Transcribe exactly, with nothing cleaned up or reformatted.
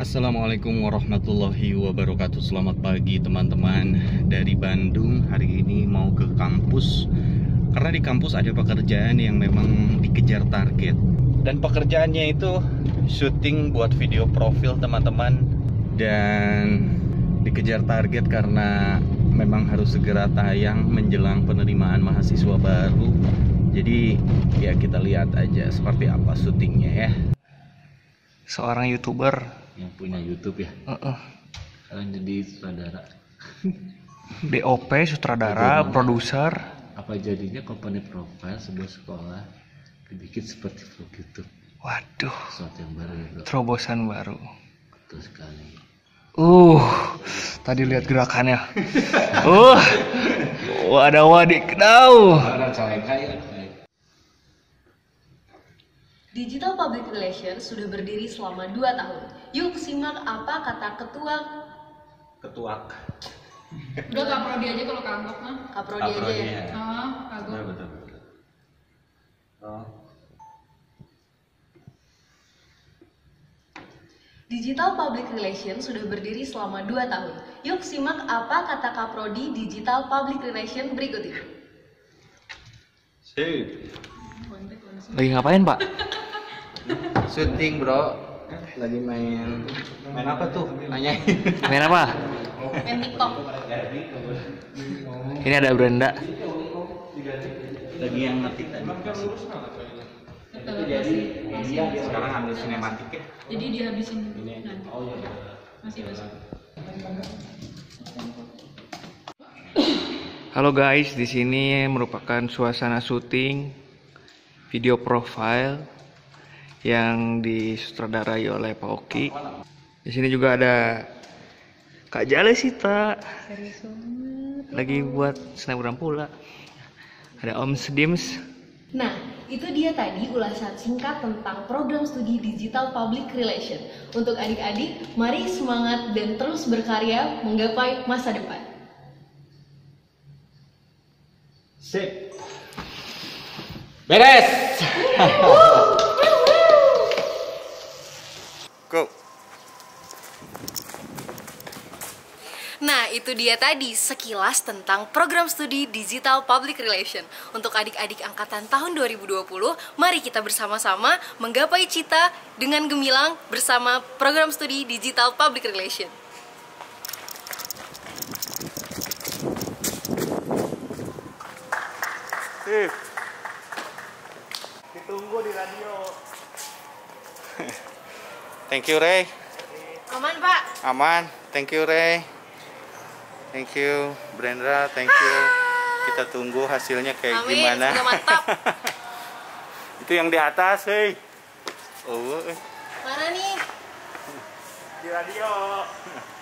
Assalamualaikum warahmatullahi wabarakatuh. Selamat pagi teman-teman. Dari Bandung hari ini mau ke kampus, karena di kampus ada pekerjaan yang memang dikejar target. Dan pekerjaannya itu syuting buat video profil teman-teman. Dan dikejar target karena memang harus segera tayang menjelang penerimaan mahasiswa baru. Jadi ya kita lihat aja seperti apa syutingnya ya. Seorang YouTuber yang punya YouTube ya. Uh-uh. Kalian jadi sutradara. D O P, sutradara, produser. Apa jadinya company profile sebuah sekolah dibikin seperti vlog YouTube? Waduh. Sesuatu yang baru ya, bro. Terobosan baru. Betul sekali. Uh, tadi lihat gerakannya. uh, wadah wadik tahu. Digital Public Relations sudah berdiri selama dua tahun. Yuk simak apa kata ketua Ketuak Udah Kak Prodi aja kalau kanggok mah. Kak Prodi aja ya? Oh, kanggok. Betul, betul. Oh. Digital Public Relations sudah berdiri selama dua tahun. Yuk simak apa kata Kak Prodi Digital Public Relations berikut ini. Sip. Lagi ngapain Pak? Syuting bro, lagi main main apa tuh? Nanya. Main apa? Main TikTok. Ini ada Brenda. Lagi yang ngetik tadi. Jadi dia sekarang ambil sinematik ya. Jadi dihabisin nanti. Oh iya. Masih masih. Halo guys, di sini merupakan suasana syuting video profile yang disutradarai oleh Pak Oki. Di sini juga ada Kak Jalesita. Lagi buat snapgram pula. Ada Om Sdims. Nah, itu dia tadi ulasan singkat tentang program studi Digital Public Relations. Untuk adik-adik, mari semangat dan terus berkarya menggapai masa depan. Sip. Beres. Go. Nah, itu dia tadi sekilas tentang program studi Digital Public Relations. Untuk adik-adik angkatan tahun dua ribu dua puluh, mari kita bersama-sama menggapai cita dengan gemilang bersama program studi Digital Public Relations. Sip. Ditunggu di radio. Thank you, Ray. Aman, Pak. Aman. Thank you, Ray. Thank you, Brenda. Thank you. Kita tunggu hasilnya kayak Amin, gimana. Sudah mantap. Itu yang di atas, hei. Oh. Mana nih? Di radio.